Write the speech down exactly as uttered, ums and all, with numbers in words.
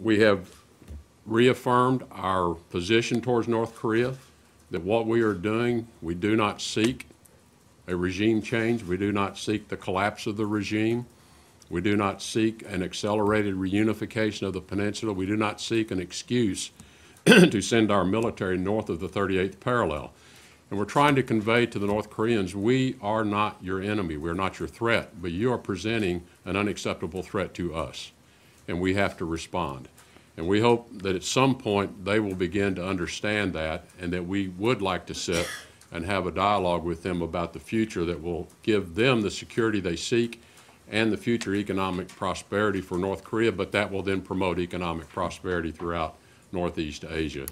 we have reaffirmed our position towards North Korea, that what we are doing, we do not seek a regime change. We do not seek the collapse of the regime. We do not seek an accelerated reunification of the peninsula. We do not seek an excuse to send our military north of the thirty-eighth parallel. And we're trying to convey to the North Koreans, we are not your enemy, we're not your threat, but you are presenting an unacceptable threat to us, and we have to respond. And we hope that at some point they will begin to understand that, and that we would like to sit and have a dialogue with them about the future that will give them the security they seek and the future economic prosperity for North Korea, but that will then promote economic prosperity throughout Northeast Asia.